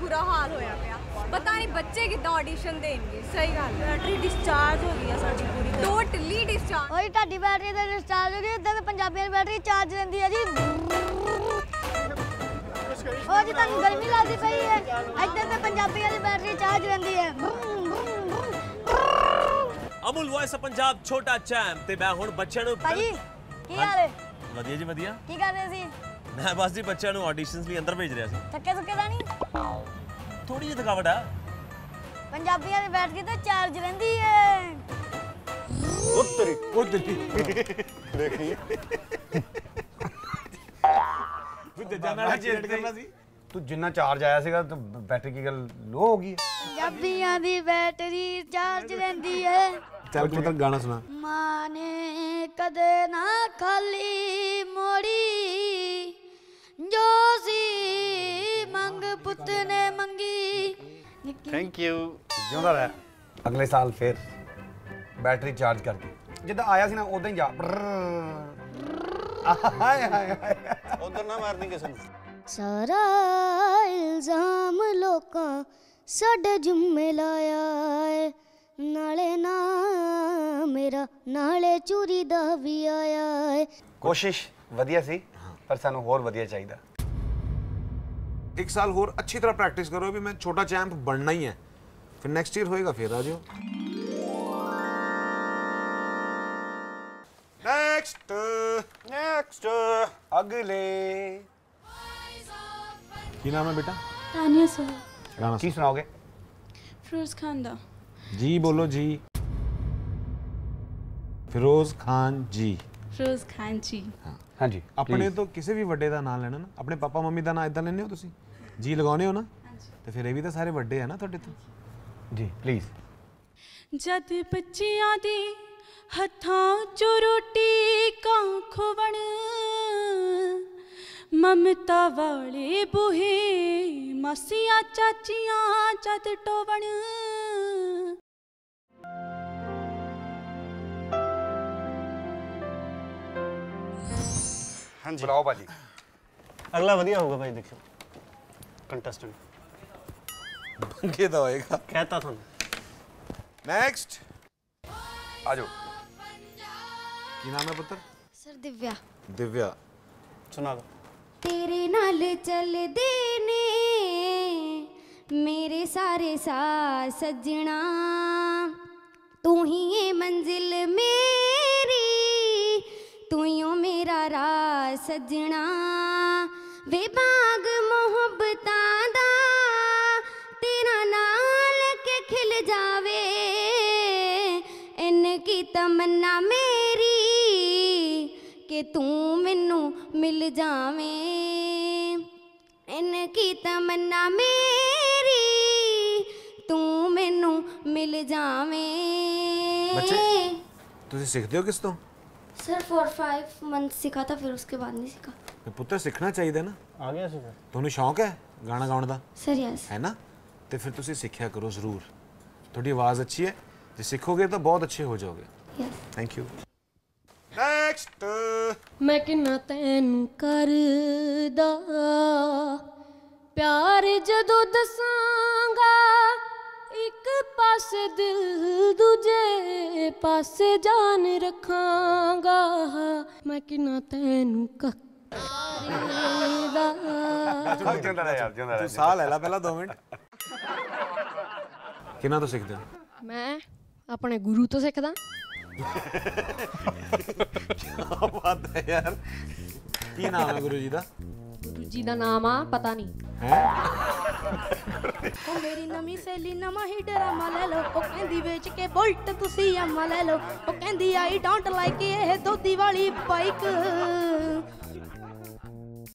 बुरा हाल होया गया। पता नहीं बच्चे कितना ऑडिशन देंगे। सही गल बैटरी डिस्चार्ज हो गई है साडी पूरी टोटली डिस्चार्ज ओए ਤੁਹਾਡੀ बैटरी तो डिस्चार्ज हो गई तो ਪੰਜਾਬੀਆਂ ਦੀ बैटरी चार्ज ਰਹਿੰਦੀ ਹੈ ਜੀ। ਉਹ ਜੀ ਤੁਹਾਨੂੰ ਗਰਮੀ ਲੱਗਦੀ ਪਈ ਹੈ ਇੱਧਰ ਤੇ ਪੰਜਾਬੀਆਂ ਦੀ बैटरी चार्ज ਰਹਿੰਦੀ ਹੈ। अमूल वॉइस ऑफ पंजाब छोटा चैंप ते मैं हुण बच्चों नु भाई की हाल है वधिया जी वधिया की कर रहे सी मैं बस जी बच्चों नु ऑडिशंस लिए अंदर भेज रिया सी। थक्के थक्के दा नहीं थोड़ी जी थकावट है पंजाबीयां दी बैटरी ते चार्ज रहंदी है। उत्तरी उत्तरी देखी विद जाना चेंज करना सी तू जिन्ना चार्ज आया सीगा तो बैटरी की गल लो हो गई पंजाबीयां दी बैटरी चार्ज रहंदी है। चल तू तो गाना सुना मां ने कदे ना खाली मोड़ी जो सी मंग पुत ने मंगी। थैंक यू जिंदा रह अगले साल फिर बैटरी चार्ज करके जिदा आया सी ना उदा ही जा हाय हाय उधर ना मारनी कसम। सारा इल्जाम लोकां साडे जुम्मे लाया है नाले ना मेरा नाले चोरी दा भी आया है। कोशिश वधिया सी पर सानू होर वधिया चाहिदा। एक साल होर अच्छी तरह प्रैक्टिस करो भी मैं छोटा चैंप बनना ही है फिर नेक्स्ट ईयर होएगा फिर आ जाओ। नेक्स्ट नेक्स्ट अगले की नाम है बेटा तानिया सर गाना की सुनाओगे फिरोज खान दा जी बोलो जी फिरोज खान जी फिरोज खान जी हाँ हाँ जी अपने तो किसी भी वड्डे दा नाम लेना ना अपने पापा मम्मी दा नाम इदा लेने हो तुसी जी लगाने हो ना तो फिर ये भी तो सारे वड्डे है ना थोड़े तो जी प्लीज। जद बच्चियां दी हथां चो रोटी कां खोवण ममता वाले बूहे मासियां चाचियां जद टोवण बुलाओ भाजी अगला वधिया होगा भाई देखो कंटेस्टेंट बनकेदा होएगा कहता था नेक्स्ट आ जाओ। की नाम है पुत्र सर दिव्या दिव्या सुना दो तेरे नाल चल देने मेरे सारे साथ सजना तू ही ये मंजिल मेरी तू यो मेरा राज सजना वे बाग मोहब्बता दा तेरा नाल के खिल जावे इनकी तमन्ना मेरी के तू मैनू मिल जावे इनकी तमन्ना मेरी तू मैनू मिल जावे। बच्चे तुसी सीखदे हो किस तो सर 4-5 मंथ सीखा था फिर उसके बाद नहीं सीखा। पुत्र सीखना चाहिए ना आ गया सर तुम्हें शौक है गाना गाने का सर यस है ना तो फिर तुम सीखा करो जरूर थोड़ी आवाज़ अच्छी है जो सीखोगे तो बहुत अच्छे हो जाओगे। Yes thank you. नेक्स्ट मैं किन्ना तैनू करदा प्यार जदों दसांगा एक पास दिल दूजे पास जान रखांगा मैं किन्ना तैनू करदा तू साह ले ला पहला 2 मिनट किन्ना तो सीखदा मैं अपने गुरु तो सीखदा। क्या बात है यार की नाम है गुरु जी दा नाम आ पता नहीं ओ मेरी नमी सहेली नमा ही ड्रामा ले लो ओ कहंदी बेच के बुलट तुसी अम्मा ले लो ओ कहंदी आई डोंट लाइक ये दोदी वाली बाइक